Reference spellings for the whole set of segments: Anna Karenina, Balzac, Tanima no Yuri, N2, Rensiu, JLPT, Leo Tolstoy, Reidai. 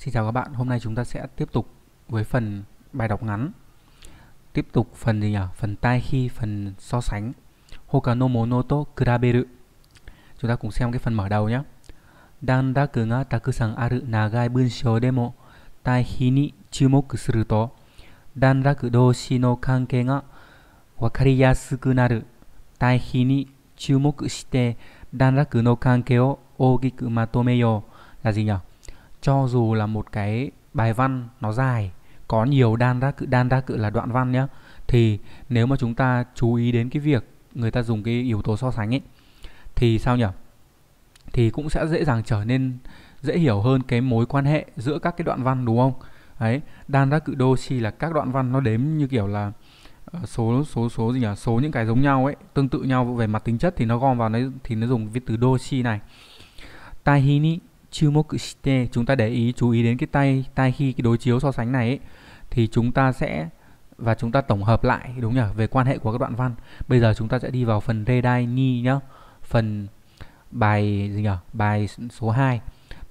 Xin chào các bạn, hôm nay chúng ta sẽ tiếp tục với phần bài đọc ngắn. Tiếp tục phần gì nhỉ? Phần tai khi, phần so sánh. Hoka no mono to kuraberu. Chúng ta cùng xem cái phần mở đầu nhé. Danraku ga takusan aru nagai bunshō demo tai khi ni chumoku suru to danraku doushi no kankei ga wakariyasuku naru. Tai khi ni chumoku shite danraku no kankei o ogiku matomeyo. Là gì nhỉ? Cho dù là một cái bài văn nó dài, có nhiều đan ra cự là đoạn văn nhé, thì nếu mà chúng ta chú ý đến cái việc người ta dùng cái yếu tố so sánh ấy, thì sao nhỉ? Thì cũng sẽ dễ dàng trở nên dễ hiểu hơn cái mối quan hệ giữa các cái đoạn văn, đúng không? Đấy, đan ra cự đô chi là các đoạn văn nó đếm như kiểu là số gì nhỉ? Số những cái giống nhau ấy, tương tự nhau về mặt tính chất, thì nó gom vào đấy thì nó dùng viết từ đô chi này. Tahini chumoku shite, chúng ta để ý chú ý đến cái tai khi, cái đối chiếu so sánh này ấy, thì chúng ta sẽ và chúng ta tổng hợp lại, đúng nhỉ, về quan hệ của các đoạn văn. Bây giờ chúng ta sẽ đi vào phần Reidai ni nhá, phần bài gì nhỉ? Bài số 2.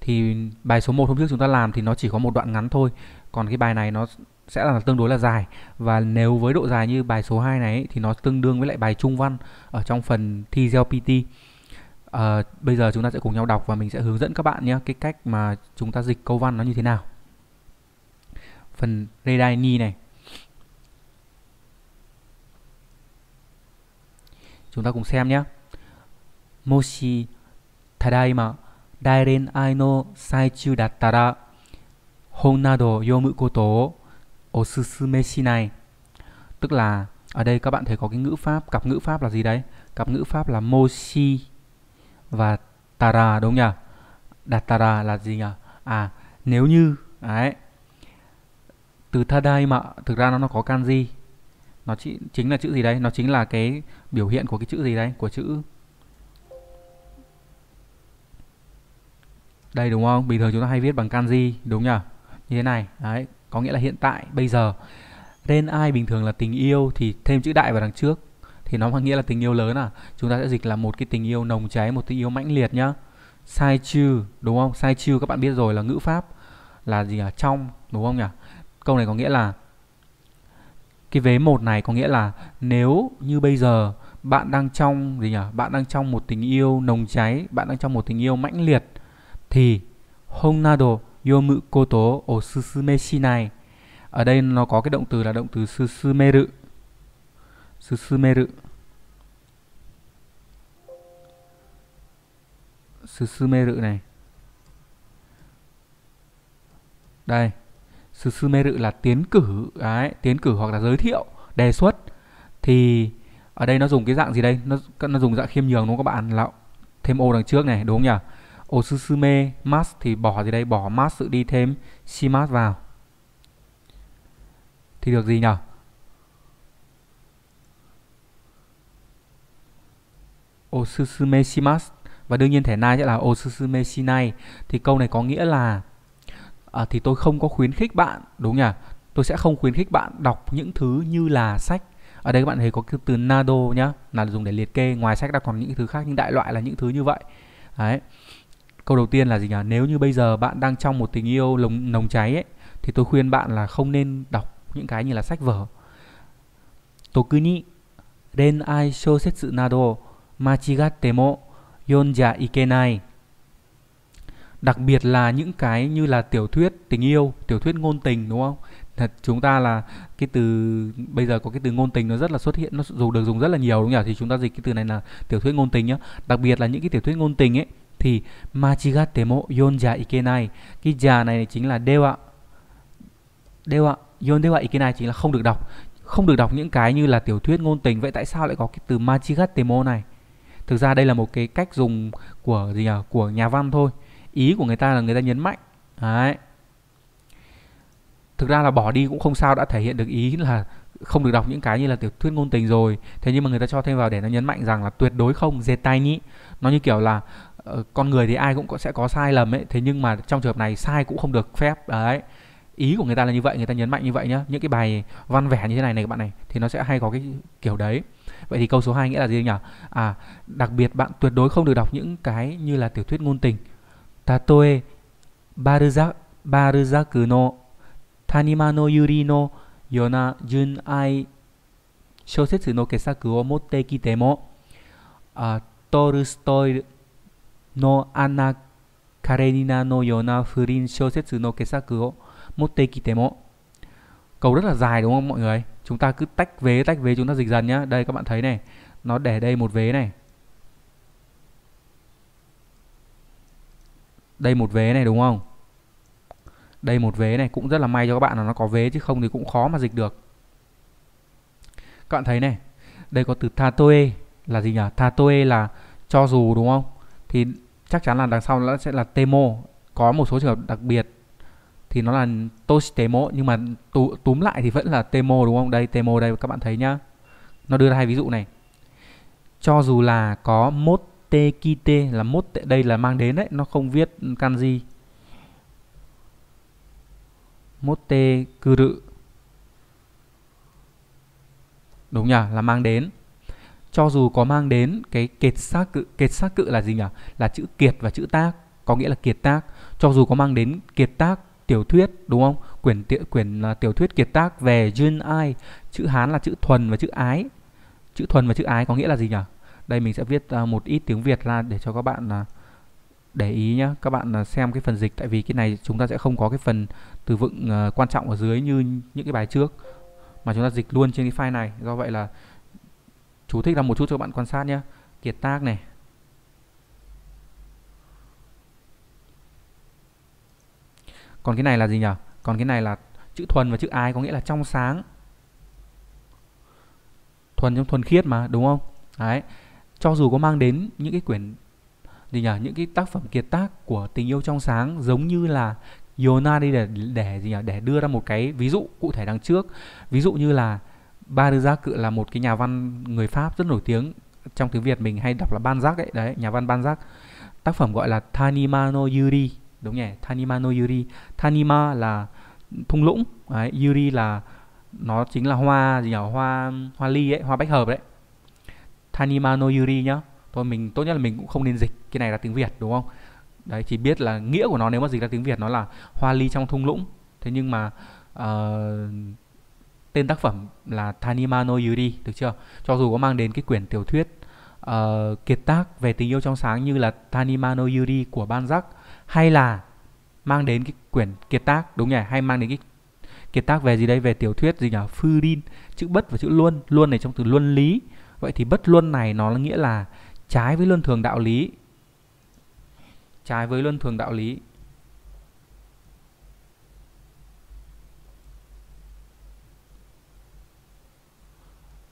Thì bài số 1 hôm trước chúng ta làm thì nó chỉ có một đoạn ngắn thôi, còn cái bài này nó sẽ là tương đối là dài, và nếu với độ dài như bài số 2 này ấy, thì nó tương đương với lại bài trung văn ở trong phần thi JLPT. Bây giờ chúng ta sẽ cùng nhau đọc và mình sẽ hướng dẫn các bạn nhé, cái cách mà chúng ta dịch câu văn nó như thế nào. Phần Reidai ni này, chúng ta cùng xem nhé. Moshi tadaima dairen ai no saichu dattara hon nado yomu koto o osusume shinai. Tức là ở đây các bạn thấy có cái ngữ pháp, cặp ngữ pháp là gì đấy? Cặp ngữ pháp là moshi và tara, đúng nhỉ? Dattara là gì nhỉ? À, nếu như đấy. Từ tadaima thực ra nó có kanji, nó chính là chữ gì đấy? Nó chính là cái biểu hiện của cái chữ gì đấy? Của chữ đây, đúng không? Bình thường chúng ta hay viết bằng kanji, đúng nhỉ? Như thế này đấy, có nghĩa là hiện tại, bây giờ. Ren ai bình thường là tình yêu, thì thêm chữ đại vào đằng trước thì nó mang nghĩa là tình yêu lớn à. Chúng ta sẽ dịch là một cái tình yêu nồng cháy, một tình yêu mãnh liệt nhá. Sai chư, đúng không? Sai chư các bạn biết rồi, là ngữ pháp là gì nhỉ? Trong, đúng không nhỉ? Câu này có nghĩa là cái vế 1 này, có nghĩa là nếu như bây giờ bạn đang trong gì nhỉ? Bạn đang trong một tình yêu nồng cháy, bạn đang trong một tình yêu mãnh liệt, thì Honnado yomu koto o susume shinai. Ở đây nó có cái động từ là động từ susumeru. Susumeru này. Đây, susumeru là tiến cử đấy, tiến cử hoặc là giới thiệu, đề xuất. Thì ở đây nó dùng cái dạng gì đây? Nó dùng dạng khiêm nhường, đúng không các bạn? Là thêm ô đằng trước này, đúng không nhỉ? O susume mas thì bỏ gì đây? Bỏ mas sự đi, thêm shimas vào thì được gì nhỉ? Osusume shimasu, và đương nhiên thẻ nai sẽ là osusume shinai. Thì câu này có nghĩa là thì tôi không có khuyến khích bạn, đúng nhỉ? Tôi sẽ không khuyến khích bạn đọc những thứ như là sách. Ở đây các bạn thấy có cái từ nado nhá, là dùng để liệt kê, ngoài sách đã còn những thứ khác, nhưng đại loại là những thứ như vậy. Đấy. Câu đầu tiên là gì nhỉ? Nếu như bây giờ bạn đang trong một tình yêu nồng cháy ấy, thì tôi khuyên bạn là không nên đọc những cái như là sách vở. Tokuni renai shousetsu nado machigatte mo yonja ikenai. Đặc biệt là những cái như là tiểu thuyết tình yêu, tiểu thuyết ngôn tình, đúng không? Thật chúng ta là cái từ, bây giờ có cái từ ngôn tình nó rất là xuất hiện, nó được dùng rất là nhiều, đúng nhỉ? Thì chúng ta dịch cái từ này là tiểu thuyết ngôn tình nhá. Đặc biệt là những cái tiểu thuyết ngôn tình ấy, thì machigatte mo yonja ikenai. Cái ja này chính là dewa. Dewa yondewa ikenai chính là không được đọc. Không được đọc những cái như là tiểu thuyết ngôn tình. Vậy tại sao lại có cái từ machigatte mo này? Thực ra đây là một cái cách dùng của gì nhỉ? Của nhà văn thôi. Ý của người ta là người ta nhấn mạnh. Đấy. Thực ra là bỏ đi cũng không sao, đã thể hiện được ý là không được đọc những cái như là tiểu thuyết ngôn tình rồi. Thế nhưng mà người ta cho thêm vào để nó nhấn mạnh rằng là tuyệt đối không, zetai ni. Nó như kiểu là con người thì ai cũng sẽ có sai lầm ấy, thế nhưng mà trong trường hợp này sai cũng không được phép. Đấy. Ý của người ta là như vậy, người ta nhấn mạnh như vậy nhá. Những cái bài văn vẻ như thế này này các bạn này, thì nó sẽ hay có cái kiểu đấy. Vậy thì câu số 2 nghĩa là gì nhỉ? À, đặc biệt bạn tuyệt đối không được đọc những cái như là tiểu thuyết ngôn tình. Tatoe Balzac バルザクの谷間のゆりのような純愛小説の傑作を持ってきても、トルストイのアンナ・カレニナのような不倫小説の傑作を持ってきても. Câu rất là dài đúng không mọi người? Chúng ta cứ tách vế chúng ta dịch dần nhá. Đây các bạn thấy này, nó để đây một vế này. Đây một vế này đúng không? Đây một vế này, cũng rất là may cho các bạn là nó có vế chứ không thì cũng khó mà dịch được. Các bạn thấy này, đây có từ tatoe là gì nhỉ? Tatoe là cho dù đúng không? Thì chắc chắn là đằng sau nó sẽ là temo. Có một số trường hợp đặc biệt thì nó là toshitemo, nhưng mà túm lại thì vẫn là temo đúng không? Đây temo đây các bạn thấy nhá. Nó đưa ra hai ví dụ này. Cho dù là có motekite là mốt, đây là mang đến đấy, nó không viết kanji. Motekuru. Đúng nhỉ, là mang đến. Cho dù có mang đến cái kết xác cự là gì nhỉ? Là chữ kiệt và chữ tác, có nghĩa là kiệt tác. Cho dù có mang đến kiệt tác tiểu thuyết đúng không? Quyển tiểu thuyết kiệt tác về Jun Ai, chữ Hán là chữ thuần và chữ ái. Chữ thuần và chữ ái có nghĩa là gì nhỉ? Đây mình sẽ viết một ít tiếng Việt ra để cho các bạn để ý nhé. Các bạn xem cái phần dịch, tại vì cái này chúng ta sẽ không có cái phần từ vựng quan trọng ở dưới như những cái bài trước, mà chúng ta dịch luôn trên cái file này. Do vậy là chú thích ra một chút cho các bạn quan sát nhé. Kiệt tác này. Còn cái này là gì nhỉ? Còn cái này là chữ thuần và chữ ái có nghĩa là trong sáng. Thuần trong thuần khiết mà đúng không? Đấy. Cho dù có mang đến những cái quyển gì nhỉ? Những cái tác phẩm kiệt tác của tình yêu trong sáng, giống như là Yona đây để gì nhỉ? Để đưa ra một cái ví dụ cụ thể đằng trước. Ví dụ như là Balzac là một cái nhà văn người Pháp rất nổi tiếng, trong tiếng Việt mình hay đọc là Balzac ấy, đấy, nhà văn Balzac. Tác phẩm gọi là Tanima no Yuri, đúng nhỉ? Tanima no Yuri. Tanima là thung lũng, đấy, Yuri là nó chính là hoa gì nhỉ? Hoa ly ấy, hoa bách hợp đấy. Tanima no Yuri nhá. Thôi mình tốt nhất là mình cũng không nên dịch cái này là tiếng Việt đúng không? Đấy, chỉ biết là nghĩa của nó nếu mà dịch ra tiếng Việt nó là hoa ly trong thung lũng. Thế nhưng mà tên tác phẩm là Tanima no Yuri, được chưa? Cho dù có mang đến cái quyển tiểu thuyết kiệt tác về tình yêu trong sáng như là Tanima no Yuri của Balzac, hay là mang đến cái quyển kiệt tác đúng nhỉ, hay mang đến cái kiệt tác về gì đây, về tiểu thuyết gì nhỉ, Furin, chữ bất và chữ luân. Luân này trong từ luân lý. Vậy thì bất luân này nó nghĩa là trái với luân thường đạo lý. Trái với luân thường đạo lý.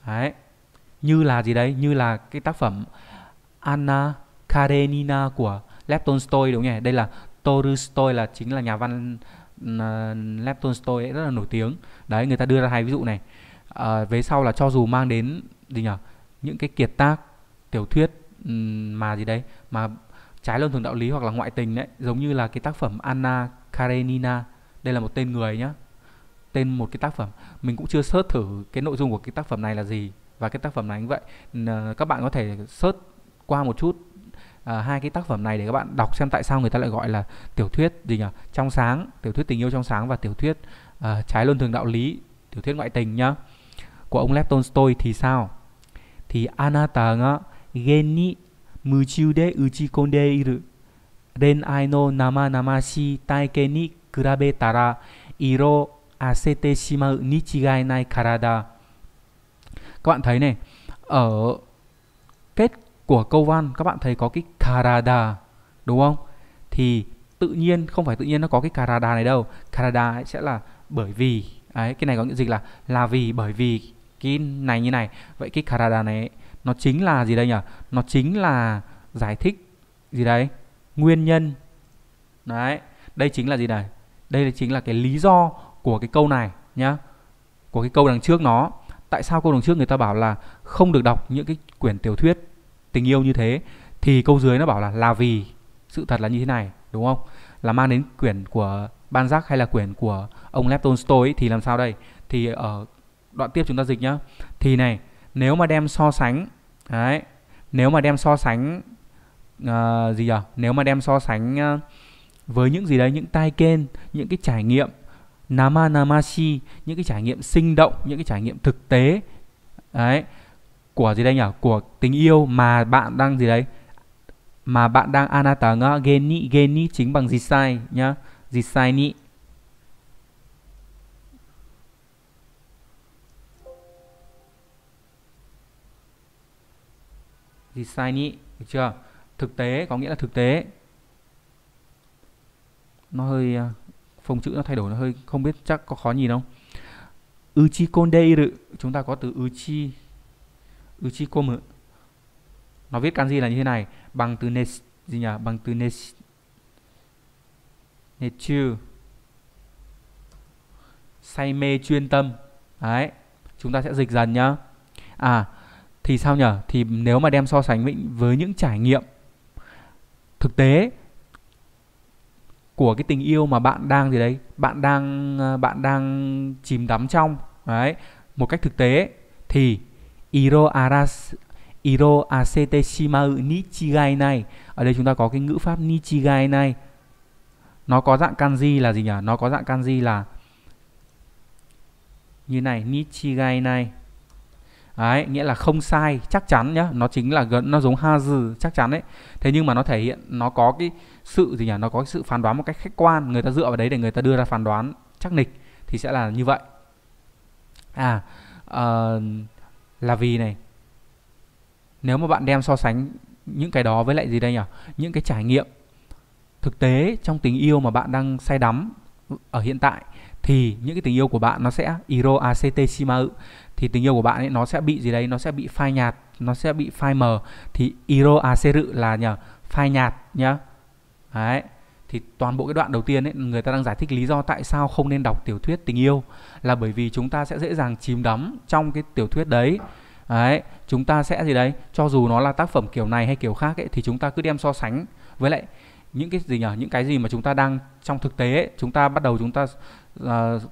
Đấy. Như là gì đấy? Như là cái tác phẩm Anna Karenina của Leo Tolstoy đúng nhỉ? Đây là Tolstoy là chính là nhà văn Leo Tolstoy ấy, rất là nổi tiếng. Đấy, người ta đưa ra hai ví dụ này. Về sau là cho dù mang đến gì nhỉ? Những cái kiệt tác tiểu thuyết mà gì đấy, mà trái luân thường đạo lý hoặc là ngoại tình đấy, giống như là cái tác phẩm Anna Karenina. Đây là một tên người nhá. Tên một cái tác phẩm. Mình cũng chưa search thử cái nội dung của cái tác phẩm này là gì và cái tác phẩm này như vậy. Các bạn có thể search qua một chút hai cái tác phẩm này để các bạn đọc xem tại sao người ta lại gọi là tiểu thuyết gì nhỉ? Trong sáng, tiểu thuyết tình yêu trong sáng và tiểu thuyết trái luân thường đạo lý, tiểu thuyết ngoại tình nhá. Của ông Leo Tolstoy thì sao? Thì anata ga gen ni muchiu de uchikonde iru renai no nama namashi taike ni kurabetara iro asete shimau ni chigai nai karada. Các bạn thấy này, ở kết của câu văn các bạn thấy có cái karada đúng không? Thì tự nhiên, không phải tự nhiên nó có cái karada này đâu. Karada ấy sẽ là bởi vì. Đấy, cái này có nghĩa dịch là vì, bởi vì cái này như này. Vậy cái karada này nó chính là gì đây nhỉ? Nó chính là giải thích gì đấy, nguyên nhân. Đấy, đây chính là gì này? Đây chính là cái lý do của cái câu này nhá. Của cái câu đằng trước nó. Tại sao câu đằng trước người ta bảo là không được đọc những cái quyển tiểu thuyết tình yêu như thế? Thì câu dưới nó bảo là vì sự thật là như thế này, đúng không? Là mang đến quyển của Balzac hay là quyển của ông Leo Tolstoy thì làm sao đây? Thì ở đoạn tiếp chúng ta dịch nhá. Thì này, nếu mà đem so sánh, đấy, nếu mà đem so sánh với những gì đấy, những taiken, những cái trải nghiệm namanamashi, những cái trải nghiệm sinh động, những cái trải nghiệm thực tế đấy của gì đây nhỉ, của tình yêu mà bạn đang gì đấy, mà bạn đang anata ga geni, geni chính bằng jisai nhá, jisai ni. Jisai ni, được chưa? Thực tế có nghĩa là thực tế. Nó hơi phông chữ nó thay đổi, nó hơi không biết, chắc có khó nhìn không? Uchi kondeiru, chúng ta có từ uchi, uchi komu. Nó viết kanji là như thế này, bằng từ ne gì nhỉ? Bằng từ ne netsu. Say mê chuyên tâm. Đấy, chúng ta sẽ dịch dần nhá. À thì sao nhỉ? Thì nếu mà đem so sánh với những trải nghiệm thực tế của cái tình yêu mà bạn đang gì đấy, bạn đang chìm đắm trong đấy một cách thực tế, thì iro asete shimau ni chigai nai. Ở đây chúng ta có cái ngữ pháp ni chigai nai. Nó có dạng kanji là gì nhỉ? Nó có dạng kanji là như này, ni chigai nai. Đấy, nghĩa là không sai, chắc chắn nhá, nó chính là gần, nó giống hazu, chắc chắn đấy. Thế nhưng mà nó thể hiện, nó có cái sự gì nhỉ, nó có cái sự phán đoán một cách khách quan, người ta dựa vào đấy để người ta đưa ra phán đoán chắc nịch thì sẽ là như vậy. À là vì này, nếu mà bạn đem so sánh những cái đó với lại gì đây nhỉ, những cái trải nghiệm thực tế trong tình yêu mà bạn đang say đắm ở hiện tại, thì những cái tình yêu của bạn nó sẽ iro act shimau, thì tình yêu của bạn ấy nó sẽ bị gì đấy, nó sẽ bị phai nhạt, nó sẽ bị phai mờ. Thì iro aseru là nhờ phai nhạt nhá. Đấy, thì toàn bộ cái đoạn đầu tiên ấy, người ta đang giải thích lý do tại sao không nên đọc tiểu thuyết tình yêu, là bởi vì chúng ta sẽ dễ dàng chìm đắm trong cái tiểu thuyết đấy. Đấy, chúng ta sẽ gì đấy, cho dù nó là tác phẩm kiểu này hay kiểu khác ấy, thì chúng ta cứ đem so sánh với lại những cái gì nhỉ, những cái gì mà chúng ta đang trong thực tế ấy, chúng ta bắt đầu chúng ta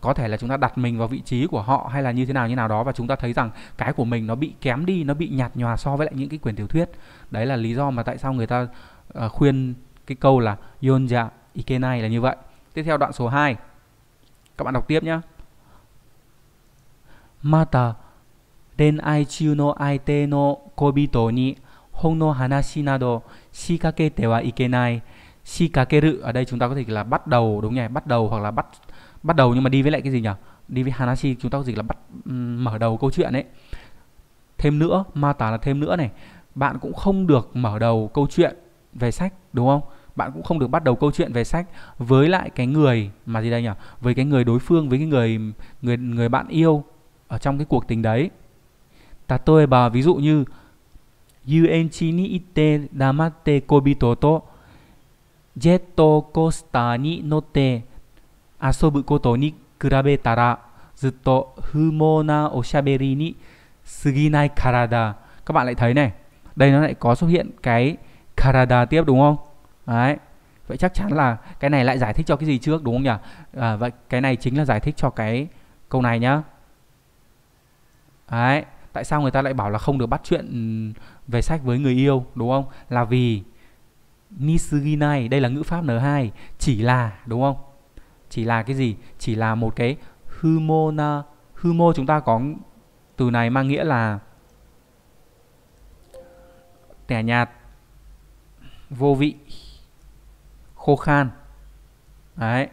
có thể là chúng ta đặt mình vào vị trí của họ hay là như thế nào đó, và chúng ta thấy rằng cái của mình nó bị kém đi, nó bị nhạt nhòa so với lại những cái quyển tiểu thuyết. Đấy là lý do mà tại sao người ta khuyên cái câu là yonja ikenai là như vậy. Tiếp theo đoạn số 2, các bạn đọc tiếp nhé. Mata renai chiu no aite no kobito ni hon no hanashi nado shikakete wa ikenai. Shikakeru ở đây chúng ta có thể là bắt đầu, đúng nhỉ, bắt đầu hoặc là bắt đầu nhưng mà đi với lại cái gì nhỉ? Đi với hanashi chúng ta có dịch là mở đầu câu chuyện ấy. Thêm nữa, mata là thêm nữa này. Bạn cũng không được mở đầu câu chuyện về sách, đúng không? Bạn cũng không được bắt đầu câu chuyện về sách với lại cái người mà gì đây nhỉ? Với cái người đối phương, với cái người bạn yêu ở trong cái cuộc tình đấy. Tatoeba, ví dụ như Yuenchi ni itte damatte kobito to Jetto costa ni notte asobu koto ni kurabetara zutto humona oshaberi ni suginai karada. Các bạn lại thấy này, đây nó lại có xuất hiện cái karada tiếp, đúng không? Đấy, vậy chắc chắn là cái này lại giải thích cho cái gì trước, đúng không nhỉ? Vậy cái này chính là giải thích cho cái câu này nhá. Đấy, tại sao người ta lại bảo là không được bắt chuyện về sách với người yêu, đúng không? Là vì nisuginai, đây là ngữ pháp N2, chỉ là, đúng không? Chỉ là cái gì? Chỉ là một cái humona. Humo chúng ta có từ này mang nghĩa là tẻ nhạt, vô vị, khô khan. Đấy.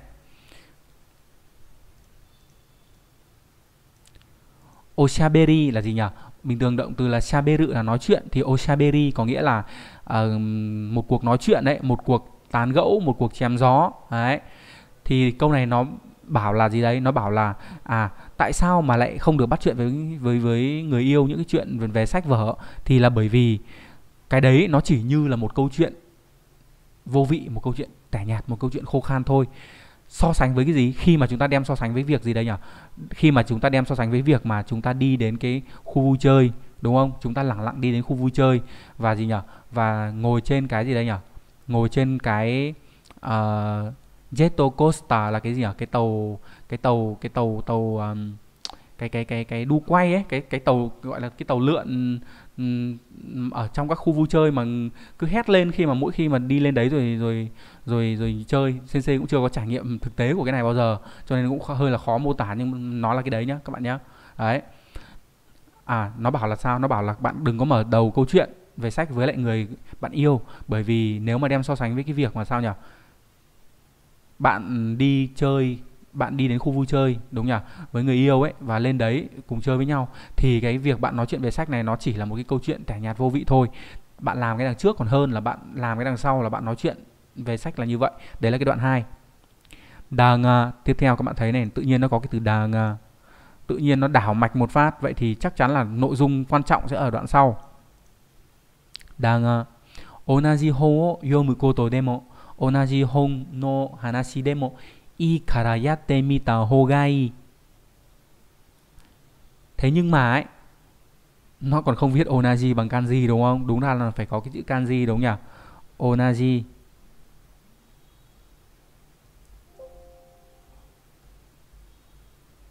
Oshaberi là gì nhỉ? Bình thường động từ là shaberu là nói chuyện, thì oshaberi có nghĩa là một cuộc nói chuyện đấy, một cuộc tán gẫu, một cuộc chém gió. Đấy. Thì câu này nó bảo là gì đấy? Nó bảo là tại sao mà lại không được bắt chuyện với người yêu những cái chuyện về sách vở, thì là bởi vì cái đấy nó chỉ như là một câu chuyện vô vị, một câu chuyện tẻ nhạt, một câu chuyện khô khan thôi. So sánh với cái gì? Khi mà chúng ta đem so sánh với việc gì đây nhỉ? Khi mà chúng ta đem so sánh với việc mà chúng ta đi đến cái khu vui chơi, đúng không? Chúng ta lẳng lặng đi đến khu vui chơi và gì nhỉ? Và ngồi trên cái gì đây nhỉ? Ngồi trên cái Jetto Costa là cái gì nhỉ? Cái tàu cái đu quay ấy, cái tàu gọi là cái tàu lượn ở trong các khu vui chơi mà cứ hét lên khi mà mỗi khi mà đi lên đấy rồi chơi. Sensei cũng chưa có trải nghiệm thực tế của cái này bao giờ cho nên cũng hơi là khó mô tả, nhưng nó là cái đấy nhá các bạn nhá. Đấy. À, nó bảo là sao? Nó bảo là bạn đừng có mở đầu câu chuyện về sách với lại người bạn yêu, bởi vì nếu mà đem so sánh với cái việc mà sao nhỉ? Bạn đi chơi, bạn đi đến khu vui chơi đúng nhỉ, với người yêu ấy và lên đấy cùng chơi với nhau, thì cái việc bạn nói chuyện về sách này nó chỉ là một cái câu chuyện tẻ nhạt vô vị thôi. Bạn làm cái đằng trước còn hơn là bạn làm cái đằng sau là bạn nói chuyện về sách là như vậy. Đấy là cái đoạn 2. Đàng tiếp theo các bạn thấy này, tự nhiên nó có cái từ đàng, tự nhiên nó đảo mạch một phát, vậy thì chắc chắn là nội dung quan trọng sẽ ở đoạn sau. Đàng onaji hon wo yomu koto demo onaji hon no hanashi demo i kara yatte mita hogai. Thế nhưng mà ấy, nó còn không viết onaji bằng kanji đúng không? Đúng là phải có cái chữ kanji đúng nhỉ? Onaji.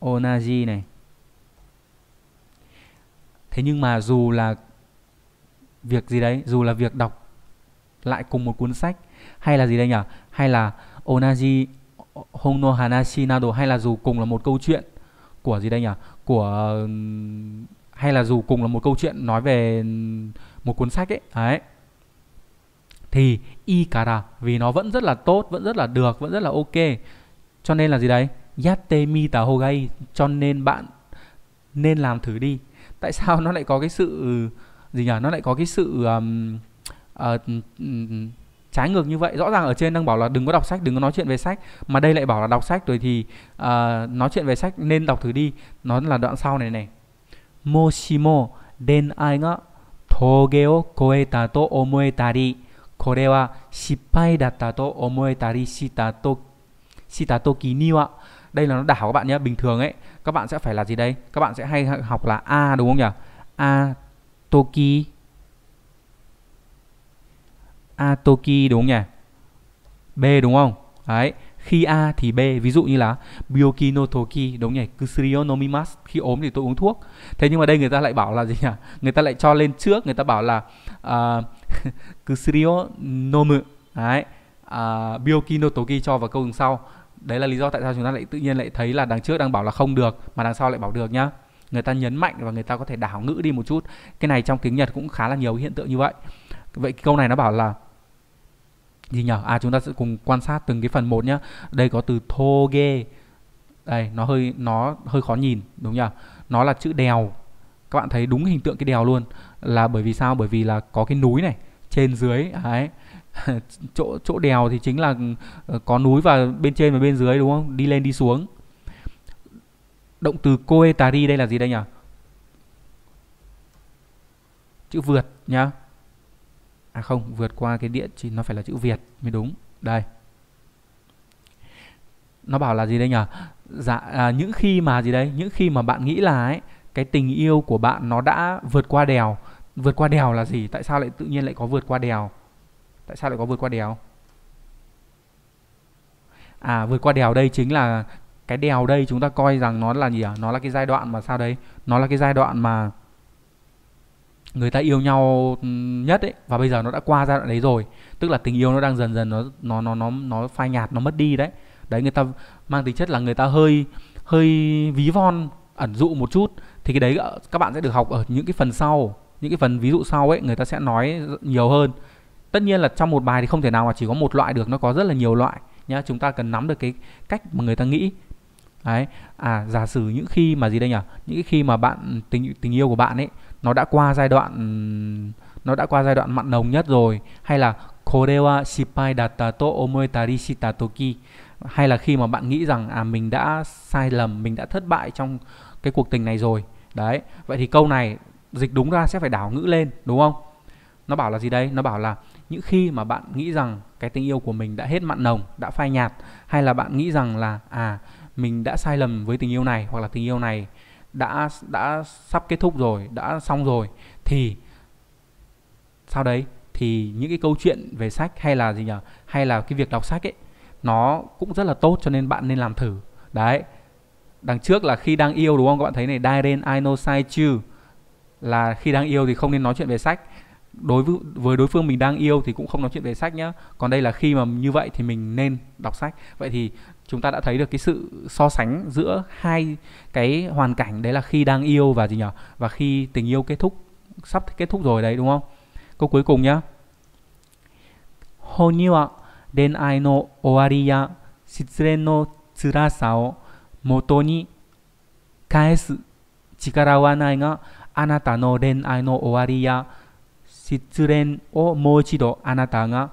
Onaji này. Thế nhưng mà dù là việc gì đấy, dù là việc đọc lại cùng một cuốn sách hay là gì đây nhỉ? Hay là onaji hon no hanashi nado, hay là dù cùng là một câu chuyện của gì đây nhỉ? Của hay là dù cùng là một câu chuyện nói về một cuốn sách ấy. Đấy. Thì ikara, vì nó vẫn rất là tốt, vẫn rất là được, vẫn rất là ok. Cho nên là gì đấy? Yatte mita hogai, cho nên bạn nên làm thử đi. Tại sao nó lại có cái sự gì nhỉ? Nó lại có cái sự trái ngược như vậy. Rõ ràng ở trên đang bảo là đừng có đọc sách, đừng có nói chuyện về sách, mà đây lại bảo là đọc sách rồi thì nói chuyện về sách nên đọc thử đi. Nó là đoạn sau này này. Moshimo denai ga toge o koeta to omoetari kore wa shippai datta to omoetari shita toki ni wa. Đây là nó đảo các bạn nhé. Bình thường ấy, các bạn sẽ phải là gì đây? Các bạn sẽ hay học là A đúng không nhỉ? A toki, A toki đúng không nhỉ? B đúng không? Đấy. Khi A thì B. Ví dụ như là Bioki no toki đúng nhỉ? Kusuri o nomimasu. Khi ốm thì tôi uống thuốc. Thế nhưng mà đây người ta lại bảo là gì nhỉ? Người ta lại cho lên trước. Người ta bảo là Kusuri o nomu. Đấy. Bioki no toki cho vào câu đằng sau. Đấy là lý do tại sao chúng ta lại tự nhiên lại thấy là đằng trước đang bảo là không được mà đằng sau lại bảo được nhá. Người ta nhấn mạnh và người ta có thể đảo ngữ đi một chút. Cái này trong tiếng Nhật cũng khá là nhiều hiện tượng như vậy. Vậy câu này nó bảo là gì nhỉ? À, chúng ta sẽ cùng quan sát từng cái phần một nhá. Đây có từ toge. Đây, nó hơi khó nhìn đúng nhỉ? Nó là chữ đèo. Các bạn thấy đúng hình tượng cái đèo luôn. Là bởi vì sao? Bởi vì là có cái núi này, trên dưới ấy. chỗ đèo thì chính là có núi và bên trên và bên dưới đúng không? Đi lên đi xuống. Động từ koetari đây là gì đây nhỉ? Chữ vượt nhá. À không, vượt qua cái địa chỉ nó phải là chữ Việt mới đúng. Đây. Nó bảo là gì đây nhỉ? Dạ, những khi mà gì đấy? Những khi mà bạn nghĩ là ấy, cái tình yêu của bạn nó đã vượt qua đèo. Vượt qua đèo là gì? Tại sao lại tự nhiên lại có vượt qua đèo? Tại sao lại có vượt qua đèo? À, vượt qua đèo đây chính là cái đèo đây chúng ta coi rằng nó là gì ạ? Nó là cái giai đoạn mà sao đấy? Nó là cái giai đoạn mà người ta yêu nhau nhất ấy, và bây giờ nó đã qua giai đoạn đấy rồi. Tức là tình yêu nó đang dần dần nó phai nhạt, nó mất đi đấy. Đấy, người ta mang tính chất là người ta hơi ví von, ẩn dụ một chút, thì cái đấy các bạn sẽ được học ở những cái phần sau, những cái phần ví dụ sau ấy, người ta sẽ nói nhiều hơn. Tất nhiên là trong một bài thì không thể nào mà chỉ có một loại được, nó có rất là nhiều loại nhá. Chúng ta cần nắm được cái cách mà người ta nghĩ. Đấy. À, giả sử những khi mà gì đây nhỉ? Những khi mà bạn tình yêu của bạn ấy nó đã qua giai đoạn mặn nồng nhất rồi, hay là kore wa shippai datta to omoetari shita toki, hay là khi mà bạn nghĩ rằng mình đã sai lầm, mình đã thất bại trong cái cuộc tình này rồi. Đấy. Vậy thì câu này dịch đúng ra sẽ phải đảo ngữ lên đúng không? Nó bảo là gì đây? Nó bảo là những khi mà bạn nghĩ rằng cái tình yêu của mình đã hết mặn nồng, đã phai nhạt, hay là bạn nghĩ rằng là mình đã sai lầm với tình yêu này, hoặc là tình yêu này đã sắp kết thúc rồi, đã xong rồi, thì sau đấy thì những cái câu chuyện về sách hay là gì nhỉ? Hay là cái việc đọc sách ấy, nó cũng rất là tốt cho nên bạn nên làm thử. Đấy. Đằng trước là khi đang yêu đúng không? Các bạn thấy này, Dairen I no Saichu là khi đang yêu thì không nên nói chuyện về sách. Đối với đối phương mình đang yêu thì cũng không nói chuyện về sách nhé. Còn đây là khi mà như vậy thì mình nên đọc sách. Vậy thì chúng ta đã thấy được cái sự so sánh giữa hai cái hoàn cảnh, đấy là khi đang yêu và gì nhỉ? Và khi tình yêu kết thúc, sắp kết thúc rồi đấy đúng không? Câu cuối cùng nhá. Hon ni wa renai no owari ya shitsuren no tsurasa o moto ni kaesu chikara wa nai ga anata no renai no owari ya shitsuren o mou ichido anata ga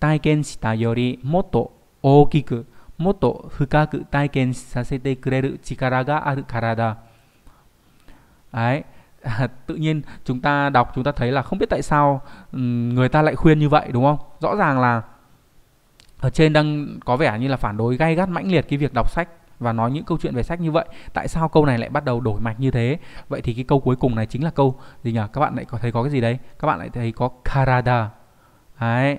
taiken shita yori motto ookiku motto fukaku taiken sasete kureru chikara ga aru kara da. Đấy. Tự nhiên chúng ta đọc chúng ta thấy là không biết tại sao người ta lại khuyên như vậy đúng không? Rõ ràng là ở trên đang có vẻ như là phản đối gay gắt mãnh liệt cái việc đọc sách và nói những câu chuyện về sách như vậy. Tại sao câu này lại bắt đầu đổi mạch như thế? Vậy thì cái câu cuối cùng này chính là câu gì nhỉ? Các bạn lại có thấy có cái gì đấy? Các bạn lại thấy có karada. Đấy.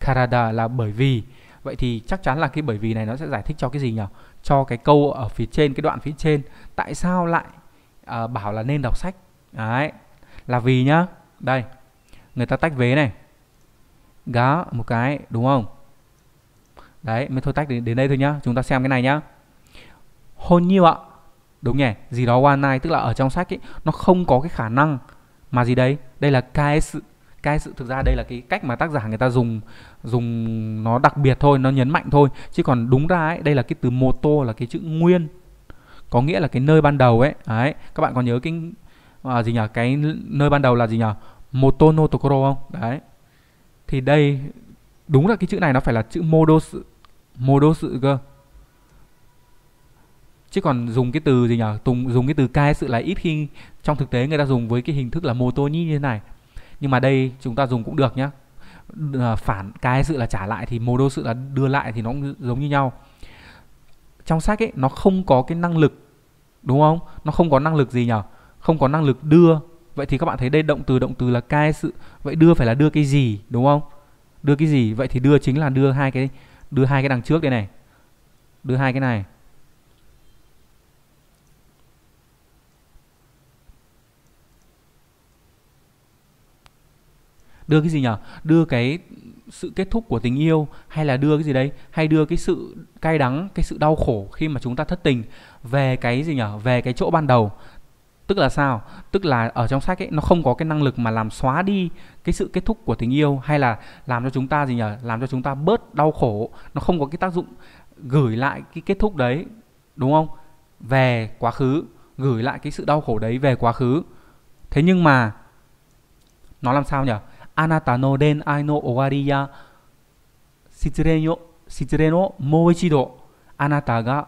Karada là bởi vì. Vậy thì chắc chắn là cái bởi vì này nó sẽ giải thích cho cái gì nhỉ? Cho cái câu ở phía trên, cái đoạn phía trên. Tại sao lại bảo là nên đọc sách? Đấy, là vì nhá. Đây, người ta tách vế này, gá một cái đúng không? Đấy, mới thôi tách đến đây thôi nhá. Chúng ta xem cái này nhá. Hôn nhiêu ạ, đúng nhỉ? Gì đó one night, tức là ở trong sách ấy, nó không có cái khả năng mà gì đấy. Đây là cái sự thực ra đây là cái cách mà tác giả người ta dùng nó đặc biệt thôi, nó nhấn mạnh thôi. Chứ còn đúng ra ấy, đây là cái từ moto là cái chữ nguyên, có nghĩa là cái nơi ban đầu ấy. Đấy, các bạn còn nhớ cái gì nhỉ? Cái nơi ban đầu là gì nhỉ? Moto no tokoro không? Đấy. Thì đây đúng là cái chữ này nó phải là chữ modosu cơ. Chứ còn dùng cái từ gì nhỉ? Dùng cái từ kai sự là ít khi trong thực tế người ta dùng với cái hình thức là moto ni như thế này. Nhưng mà đây chúng ta dùng cũng được nhá. Phản kai sự là trả lại thì modosu là đưa lại, thì nó cũng giống như nhau. Trong sách ấy nó không có cái năng lực đúng không? Nó không có năng lực gì nhỉ? Không có năng lực đưa. Vậy thì các bạn thấy đây động từ là cái sự. Vậy đưa phải là đưa cái gì đúng không? Đưa cái gì? Vậy thì đưa chính là đưa hai cái đằng trước đây này. Đưa hai cái này. Đưa cái gì nhỉ? Đưa cái sự kết thúc của tình yêu, hay là đưa cái gì đấy, hay đưa cái sự cay đắng, cái sự đau khổ khi mà chúng ta thất tình về cái gì nhở, về cái chỗ ban đầu. Tức là sao? Tức là ở trong sách ấy nó không có cái năng lực mà làm xóa đi cái sự kết thúc của tình yêu, hay là làm cho chúng ta gì nhở, làm cho chúng ta bớt đau khổ. Nó không có cái tác dụng gửi lại cái kết thúc đấy đúng không, về quá khứ, gửi lại cái sự đau khổ đấy về quá khứ. Thế nhưng mà nó làm sao nhở? Anata no renai no owari ya shitsuren o mou ichido anata ga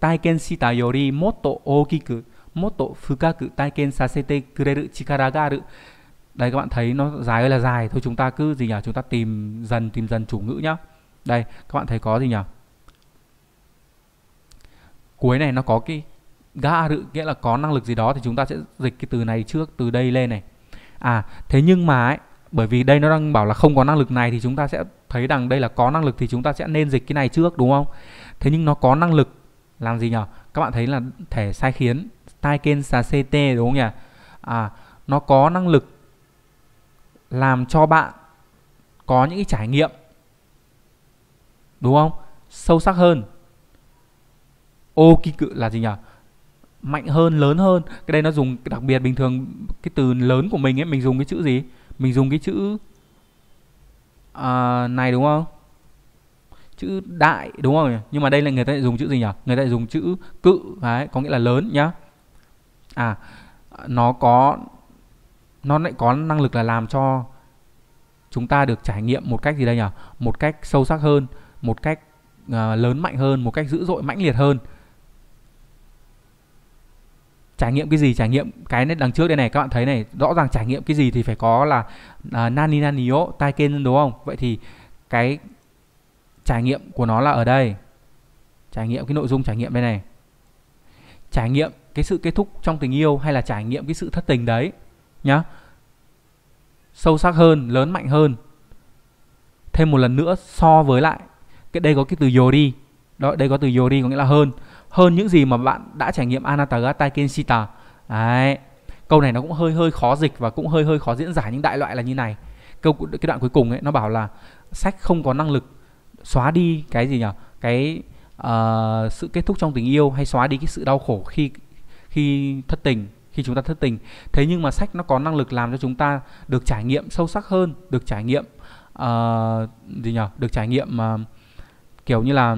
taiken shita yori motto ookiku motto fukaku taiken sasete kureru chikara ga aru. Đây các bạn thấy nó dài ơi là dài. Thôi chúng ta cứ gì nhỉ? Chúng ta tìm dần chủ ngữ nhá. Đây, các bạn thấy có gì nhỉ? Cuối này nó có cái ga aru nghĩa là có năng lực gì đó, thì chúng ta sẽ dịch cái từ này trước, từ đây lên này. À, thế nhưng mà ấy, bởi vì đây nó đang bảo là không có năng lực này, thì chúng ta sẽ thấy rằng đây là có năng lực, thì chúng ta sẽ nên dịch cái này trước đúng không? Thế nhưng nó có năng lực làm gì nhỉ? Các bạn thấy là thể sai khiến Taiken Sasete đúng không nhỉ? À, nó có năng lực làm cho bạn có những cái trải nghiệm đúng không? Sâu sắc hơn. Okiku là gì nhỉ? Mạnh hơn, lớn hơn. Cái đây nó dùng đặc biệt. Bình thường cái từ lớn của mình ấy, mình dùng cái chữ gì? Mình dùng cái chữ này đúng không? Chữ đại đúng không nhỉ? Nhưng mà đây là người ta dùng chữ gì nhỉ? Người ta dùng chữ cự. Đấy, có nghĩa là lớn nhá. À, nó lại có năng lực là làm cho chúng ta được trải nghiệm một cách gì đây nhỉ? Một cách sâu sắc hơn, một cách lớn mạnh hơn, một cách dữ dội mãnh liệt hơn. Trải nghiệm cái gì? Trải nghiệm cái đằng trước đây này. Các bạn thấy này, rõ ràng trải nghiệm cái gì thì phải có là nani nani o taiken đúng không? Vậy thì cái trải nghiệm của nó là ở đây. Trải nghiệm cái nội dung trải nghiệm đây này. Trải nghiệm cái sự kết thúc trong tình yêu, hay là trải nghiệm cái sự thất tình đấy nhá. Sâu sắc hơn, lớn mạnh hơn. Thêm một lần nữa so với lại. Cái đây có cái từ yori. Đó, đây có từ yori có nghĩa là hơn. hơn những gì mà bạn đã trải nghiệm Anatagatai Kenshita. Đấy. Câu này nó cũng hơi khó dịch và cũng hơi khó diễn giải, những đại loại là như này. Cái đoạn cuối cùng ấy nó bảo là sách không có năng lực xóa đi cái gì nhỉ? Cái sự kết thúc trong tình yêu, hay xóa đi cái sự đau khổ khi thất tình, khi chúng ta thất tình. Thế nhưng mà sách nó có năng lực làm cho chúng ta được trải nghiệm sâu sắc hơn, được trải nghiệm được trải nghiệm kiểu như là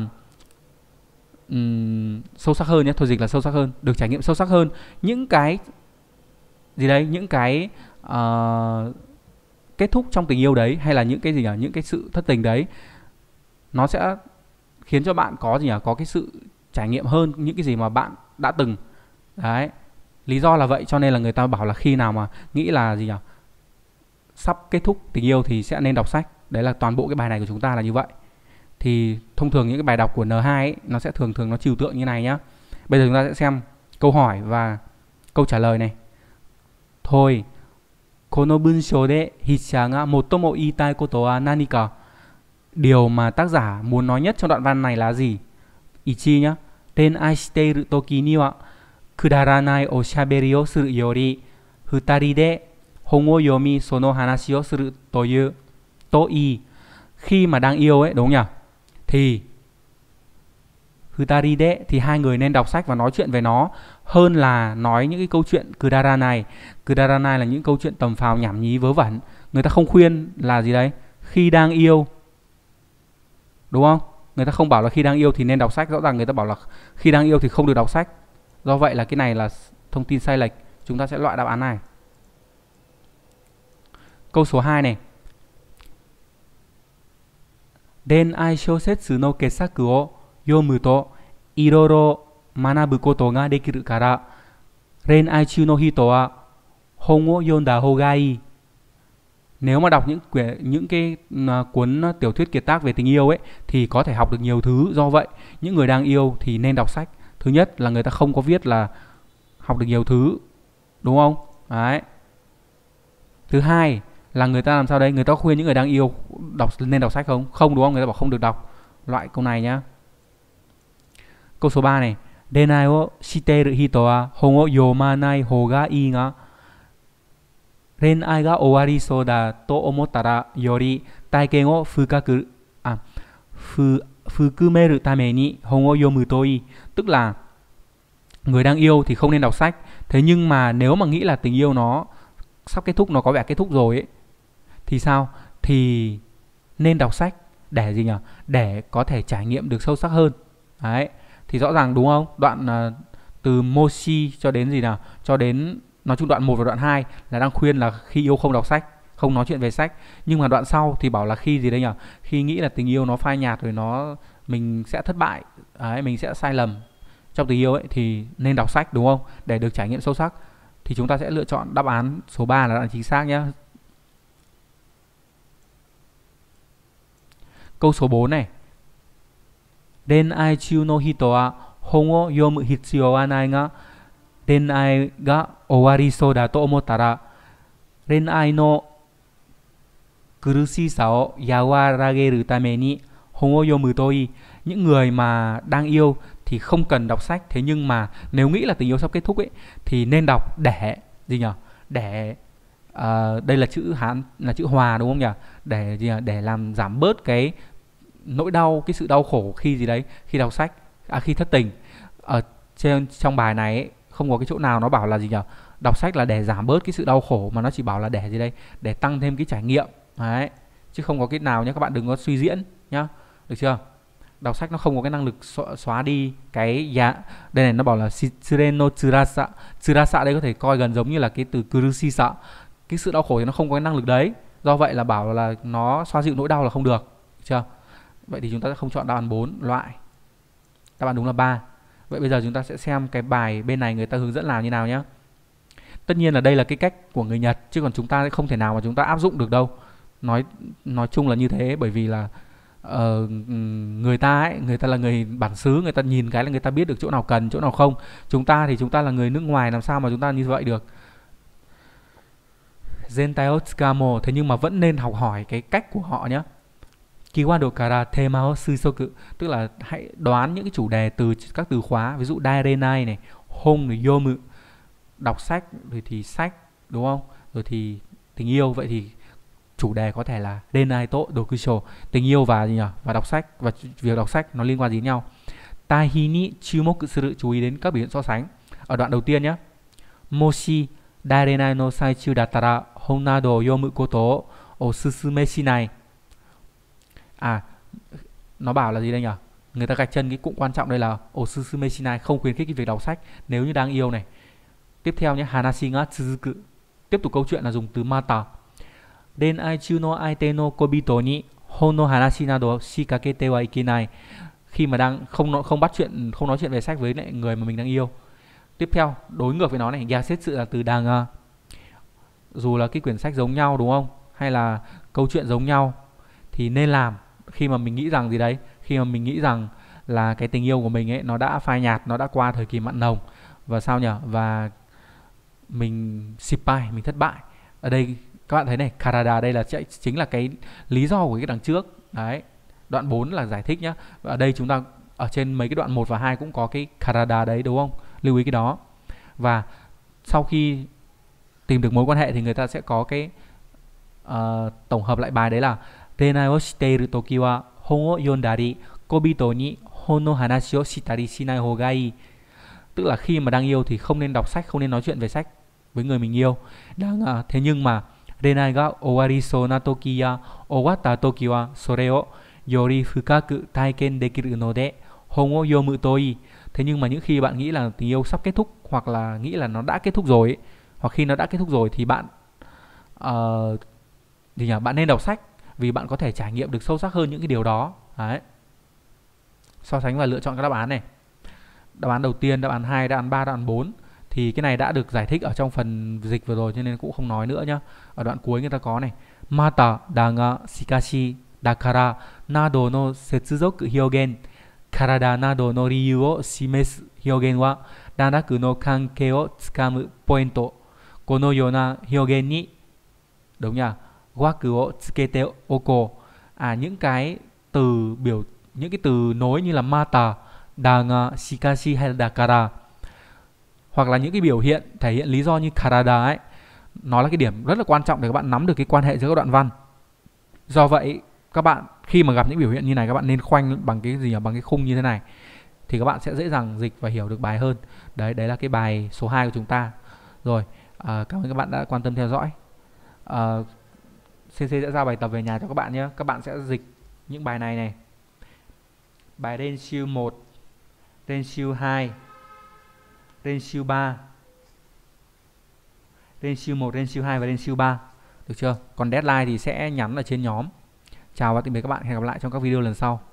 sâu sắc hơn nhé, thôi dịch là sâu sắc hơn, được trải nghiệm sâu sắc hơn những cái gì đấy, những cái kết thúc trong tình yêu đấy, hay là những cái gì nhỉ, những cái sự thất tình đấy. Nó sẽ khiến cho bạn có gì nhỉ, có cái sự trải nghiệm hơn những cái gì mà bạn đã từng. Đấy, lý do là vậy, cho nên là người ta bảo là khi nào mà nghĩ là gì nhỉ, sắp kết thúc tình yêu thì sẽ nên đọc sách. Đấy là toàn bộ cái bài này của chúng ta là như vậy. Thì thông thường những cái bài đọc của N2 ấy, nó sẽ thường nó trừu tượng như này nhá. Bây giờ chúng ta sẽ xem câu hỏi và câu trả lời này. Thôi, kono bunshō de hitsha ga motomo iitai koto wa nani ka? Điều mà tác giả muốn nói nhất trong đoạn văn này là gì? Ichi nhá. Renai shiteiru toki ni wa kudaranai oshaberi o suru yori futari de hon o yomi sono hanashi o suru toyu toi. Khi mà đang yêu ấy, đúng nhỉ? Thì futari de thì hai người nên đọc sách và nói chuyện về nó hơn là nói những cái câu chuyện kudaranai. Kudaranai là những câu chuyện tầm phào nhảm nhí vớ vẩn. Người ta không khuyên là gì đấy, khi đang yêu, đúng không? Người ta không bảo là khi đang yêu thì nên đọc sách, rõ ràng người ta bảo là khi đang yêu thì không được đọc sách. Do vậy là cái này là thông tin sai lệch, chúng ta sẽ loại đáp án này. Câu số 2 này. Ren ai shōsetsu no kessaku o yomu to iroro manabu koto ga dekiru kara ren ai chu no hito wa hon wo yonda hō ga ii. Nếu mà đọc những cái cuốn tiểu thuyết kiệt tác về tình yêu ấy thì có thể học được nhiều thứ. Do vậy, những người đang yêu thì nên đọc sách. Thứ nhất là người ta không có viết là học được nhiều thứ, đúng không? Đấy. Thứ hai là người ta làm sao đấy? Người ta khuyên những người đang yêu nên đọc sách không? Không, đúng không? Người ta bảo không được đọc. Loại câu này nhá. Câu số 3 này. Denai wo shiteru hito wa hon wo yomanai hō ga ii ga. Renai ga owari so da to omotara yori taiken o fukaku fukumeru tame ni hon o yomu toi. Tức là người đang yêu thì không nên đọc sách. Thế nhưng mà nếu mà nghĩ là tình yêu nó sắp kết thúc, nó có vẻ kết thúc rồi ấy, thì sao? Thì nên đọc sách để gì nhỉ? Để có thể trải nghiệm được sâu sắc hơn. Đấy. Thì rõ ràng đúng không? Đoạn từ Moshi cho đến gì nào? Cho đến nói chung đoạn 1 và đoạn 2 là đang khuyên là khi yêu không đọc sách, không nói chuyện về sách. Nhưng mà đoạn sau thì bảo là khi gì đây nhỉ? Khi nghĩ là tình yêu nó phai nhạt rồi, mình sẽ thất bại, đấy, mình sẽ sai lầm trong tình yêu ấy, thì nên đọc sách, đúng không? Để được trải nghiệm sâu sắc. Thì chúng ta sẽ lựa chọn đáp án số 3 là đáp án chính xác nhé. Câu số 4 này. Renai chu no hito wa hon wo yomu hitsuyo wa nai ga renai ga owari so da to omotara renai no kurushisa o yawarageru tame ni hon wo yomu toi. Những người mà đang yêu thì không cần đọc sách, thế nhưng mà nếu nghĩ là tình yêu sắp kết thúc ấy thì nên đọc để gì nhỉ? Để đây là chữ Hán, là chữ Hòa, đúng không nhỉ? Để gì nhỉ? Để làm giảm bớt cái nỗi đau, cái sự đau khổ khi gì đấy, khi đọc sách, khi thất tình. Ở trên trong bài này ấy, không có cái chỗ nào nó bảo là gì nhỉ? Đọc sách là để giảm bớt cái sự đau khổ, mà nó chỉ bảo là để gì đây? Để tăng thêm cái trải nghiệm. Đấy. Chứ không có cái nào nhé, các bạn đừng có suy diễn nhá. Được chưa? Đọc sách nó không có cái năng lực xóa đi cái giá. Đây này nó bảo là Shireno Tsurasa. Tsurasa đây có thể coi gần giống như là cái từ Kurushisa. Cái sự đau khổ thì nó không có cái năng lực đấy. Do vậy là bảo là nó xoa dịu nỗi đau là không được. Được chưa? Vậy thì chúng ta sẽ không chọn đáp án 4, loại. Đáp án đúng là 3. Vậy bây giờ chúng ta sẽ xem cái bài bên này người ta hướng dẫn làm như nào nhé. Tất nhiên là đây là cái cách của người Nhật, chứ còn chúng ta không thể nào mà chúng ta áp dụng được đâu. Nói chung là như thế, bởi vì là người ta ấy, người ta là người bản xứ, người ta nhìn cái là người ta biết được chỗ nào cần, chỗ nào không. Chúng ta thì chúng ta là người nước ngoài, làm sao mà chúng ta như vậy được. Zentai Otsukamo, thế nhưng mà vẫn nên học hỏi cái cách của họ nhé. Keyword kara themao suisoku, tức là hãy đoán những cái chủ đề từ các từ khóa, ví dụ dairenai này, hong này, yomu, đọc sách, rồi thì sách, đúng không? Rồi thì tình yêu, vậy thì chủ đề có thể là renai to dokusho, tình yêu và gì nhỉ? Và đọc sách, và việc đọc sách nó liên quan gì đến nhau? Taihi ni chumoku suru, chú ý đến các biểu hiện so sánh. Ở đoạn đầu tiên nhé. Moshi dairenai no saichuu dattara hon nado o yomu koto o susume shinai. À, nó bảo là gì đây nhỉ? Người ta gạch chân cái cụm quan trọng đây là osusume shinai, không khuyến khích cái việc đọc sách nếu như đang yêu này. Tiếp theo nhé, hanashi ga tsuzuku, tiếp tục câu chuyện là dùng từ mata. Denai chu no aite no kobito ni hon no hanashi nado shikakete wa ikenai. Khi mà đang không nói chuyện về sách với lại người mà mình đang yêu. Tiếp theo, đối ngược với nó này, yasetsu là từ đang, dù là cái quyển sách giống nhau đúng không? Hay là câu chuyện giống nhau thì nên làm. Khi mà mình nghĩ rằng gì đấy, khi mà mình nghĩ rằng là cái tình yêu của mình ấy nó đã phai nhạt, nó đã qua thời kỳ mặn nồng và sao nhở, và mình sippai, mình thất bại. Ở đây các bạn thấy này, karada đây là chính là cái lý do của cái đằng trước đấy. Đoạn 4 là giải thích nhá, và ở đây chúng ta ở trên mấy cái đoạn 1 và 2 cũng có cái karada đấy đúng không, lưu ý cái đó. Và sau khi tìm được mối quan hệ thì người ta sẽ có cái tổng hợp lại bài đấy là Renai o shiteiru toki wa hon o yondari, kobito ni hon no hanashi o shitari shinai hoga ii. Tức là khi mà đang yêu thì không nên đọc sách, không nên nói chuyện về sách với người mình yêu. Thế nhưng mà Renai ga owari sou na toki ya owatta toki wa sore o yori fukaku taiken dekiru no de hon o yomu to ii. Thế nhưng mà những khi bạn nghĩ là tình yêu sắp kết thúc, hoặc là nghĩ là nó đã kết thúc rồi ấy, hoặc khi nó đã kết thúc rồi thì bạn bạn nên đọc sách, vì bạn có thể trải nghiệm được sâu sắc hơn những cái điều đó. Đấy. So sánh và lựa chọn các đáp án này. Đáp án đầu tiên, đáp án 2, đáp án 3, đáp án 4 thì cái này đã được giải thích ở trong phần dịch vừa rồi cho nên cũng không nói nữa nhá. Ở đoạn cuối người ta có này, mata danga shikashi dakara nado no setsuzoku hyogen karada nado no riyu o shimesu hyogen wa nanaku no kankei o tsukamu poento kono yona hyogen ni, đúng nhỉ? Wakuo tsukete oko. À, những cái từ biểu, những cái từ nối như là mata, danga, shikashi hay là dakara, hoặc là những cái biểu hiện thể hiện lý do như karada ấy, nó là cái điểm rất là quan trọng để các bạn nắm được cái quan hệ giữa các đoạn văn. Do vậy các bạn khi mà gặp những biểu hiện như này, các bạn nên khoanh bằng cái gì nhỉ? Bằng cái khung như thế này thì các bạn sẽ dễ dàng dịch và hiểu được bài hơn. Đấy là cái bài số 2 của chúng ta. Rồi, cảm ơn các bạn đã quan tâm theo dõi. CC sẽ giao bài tập về nhà cho các bạn nhé. Các bạn sẽ dịch những bài này. Bài Rensiu 1, Rensiu 2, Rensiu 3. Rensiu 1, Rensiu 2 và Rensiu 3. Được chưa? Còn deadline thì sẽ nhắn ở trên nhóm. Chào và tạm biệt các bạn. Hẹn gặp lại trong các video lần sau.